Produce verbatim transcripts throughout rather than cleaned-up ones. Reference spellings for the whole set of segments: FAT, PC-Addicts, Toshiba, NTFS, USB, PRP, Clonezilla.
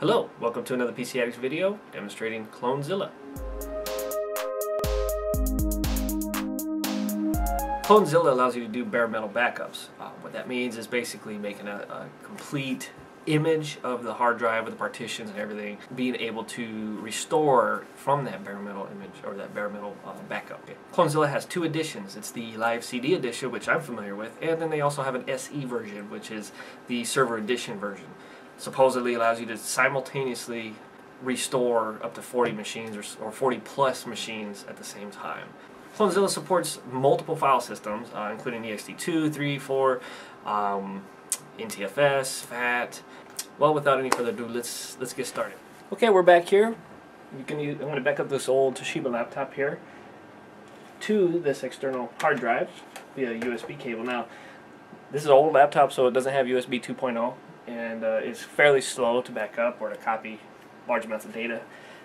Hello, welcome to another P C Addicts video demonstrating Clonezilla. Clonezilla allows you to do bare metal backups. Uh, what that means is basically making a, a complete image of the hard drive with the partitions and everything, being able to restore from that bare metal image or that bare metal uh, backup. Okay. Clonezilla has two editions. It's the Live C D edition, which I'm familiar with, and then they also have an S E version, which is the server edition version. Supposedly allows you to simultaneously restore up to forty machines or, or forty plus machines at the same time. Clonezilla supports multiple file systems, uh, including E X T two, three, four, um, N T F S, FAT. Well, without any further ado, let's let's get started. Okay, we're back here. You can use, I'm going to back up this old Toshiba laptop here to this external hard drive via U S B cable. Now, this is an old laptop, so it doesn't have U S B two point oh. and uh, it's fairly slow to back up or to copy large amounts of data.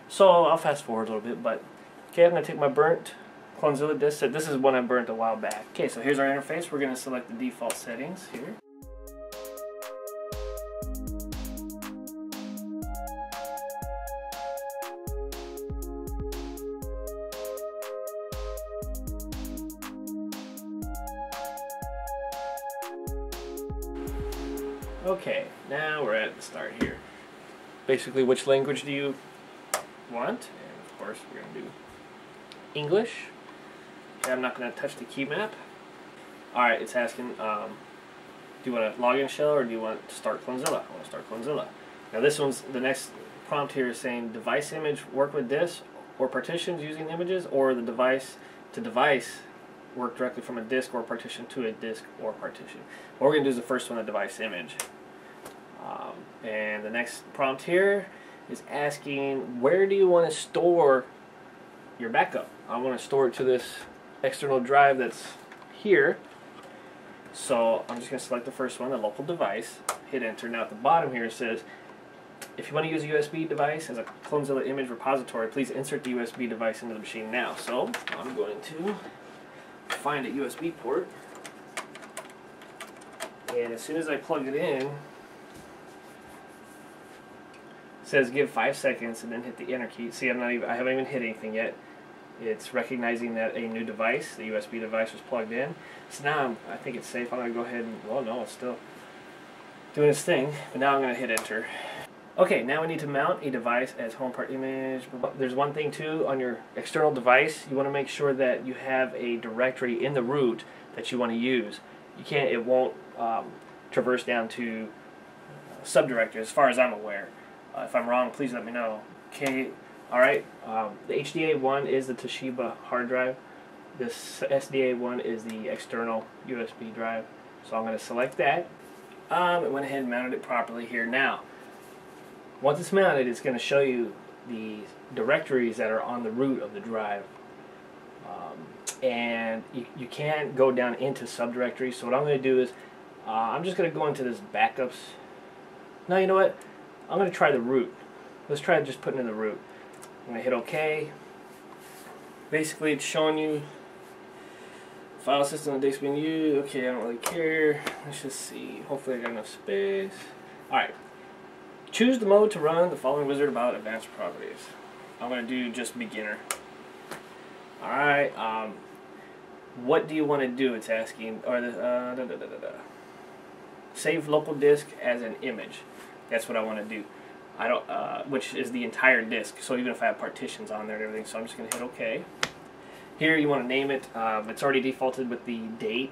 So I'll fast forward a little bit, but okay, I'm going to take my burnt Clonezilla disk set. This is one I burnt a while back. Okay, so here's our interface. We're going to select the default settings here. Okay, now we're at the start here. Basically, which language do you want? And of course, we're going to do English. Okay, I'm not going to touch the key map. Alright, it's asking, um, do you want a login shell or do you want to start Clonezilla? I want to start Clonezilla. Now this one's, the next prompt here is saying device image, work with disk or partitions using images, or the device to device work directly from a disk or partition to a disk or partition. What we're going to do is the first one, the device image. Um, and the next prompt here is asking, where do you want to store your backup? I want to store it to this external drive that's here. So I'm just going to select the first one, the local device, hit enter. Now at the bottom here it says, if you want to use a U S B device as a Clonezilla image repository, please insert the U S B device into the machine now. So I'm going to find a U S B port, and as soon as I plug it in, it says give five seconds and then hit the enter key. See, I'm not even, I haven't even hit anything yet. It's recognizing that a new device, the U S B device, was plugged in. So now I'm, I think it's safe. I'm going to go ahead and, well, no, it's still doing its thing, but now I'm going to hit enter. Okay, now we need to mount a device as home part image. There's one thing too, on your external device, you want to make sure that you have a directory in the root that you want to use. You can't, it won't um, traverse down to uh, subdirectory as far as I'm aware. Uh, if I'm wrong, please let me know. Okay, alright, um, the H D A one is the Toshiba hard drive. This S D A one is the external U S B drive. So I'm going to select that. Um, I went ahead and mounted it properly here now. Once it's mounted, it's going to show you the directories that are on the root of the drive. Um, and you, you can't go down into subdirectories. So what I'm going to do is, uh, I'm just going to go into this backups. Now you know what? I'm going to try the root. Let's try just putting in the root. I'm going to hit OK. Basically, it's showing you file system and disk being used. Okay, I don't really care. Let's just see. Hopefully I got enough space. Alright. Choose the mode to run the following wizard about advanced properties. I'm going to do just beginner. Alright, um, what do you want to do? It's asking, or the, uh, da, da, da, da, da. Save local disk as an image. That's what I want to do. I don't, uh, which is the entire disk, so even if I have partitions on there and everything, so I'm just going to hit OK. Here you want to name it. Um, it's already defaulted with the date.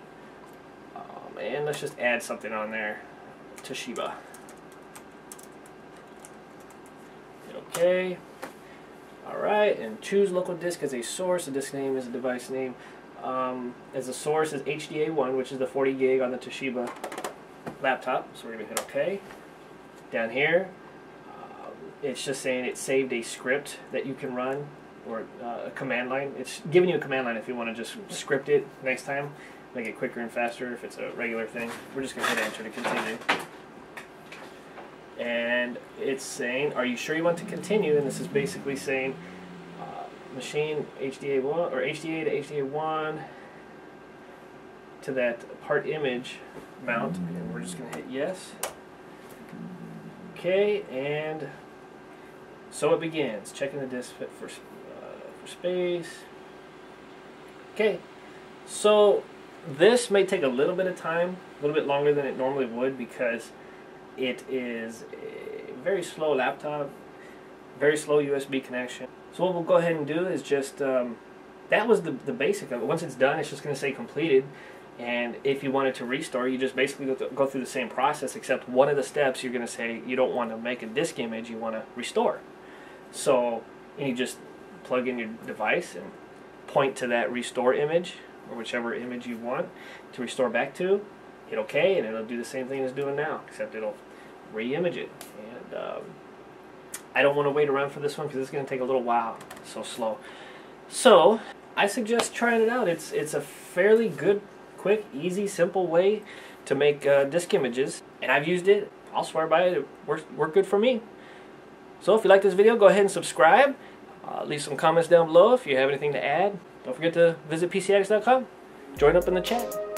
Um, and let's just add something on there. Toshiba. Okay, alright, and choose local disk as a source. The disk name is a device name. Um, as a source is H D A one, which is the forty gig on the Toshiba laptop, so we're going to hit OK. Down here, um, it's just saying it saved a script that you can run, or uh, a command line. It's giving you a command line if you want to just script it next time, make it quicker and faster if it's a regular thing. We're just going to hit enter to continue. And it's saying, are you sure you want to continue? And this is basically saying uh, machine H D A one or H D A to H D A one to that part image mount, and we're just going to hit yes. Okay, and So it begins, checking the disk fit for, uh, for space. Okay, so this may take a little bit of time, a little bit longer than it normally would, because it is a very slow laptop, very slow U S B connection. So what we'll go ahead and do is just, um, that was the, the basic of it. Once it's done, it's just going to say completed. And if you wanted to restore, you just basically go, th go through the same process, except one of the steps you're going to say you don't want to make a disk image, you want to restore. So and you just plug in your device and point to that restore image, or whichever image you want to restore back to, hit OK, and it'll do the same thing it's doing now, except it'll re-image it. And um, I don't want to wait around for this one because it's going to take a little while. It's so slow. So I suggest trying it out. It's, it's a fairly good, quick, easy, simple way to make uh, disk images, and I've used it. I'll swear by it. It works, worked good for me. So if you like this video, go ahead and subscribe. Uh, leave some comments down below if you have anything to add. Don't forget to visit P C Addicts dot com. Join up in the chat.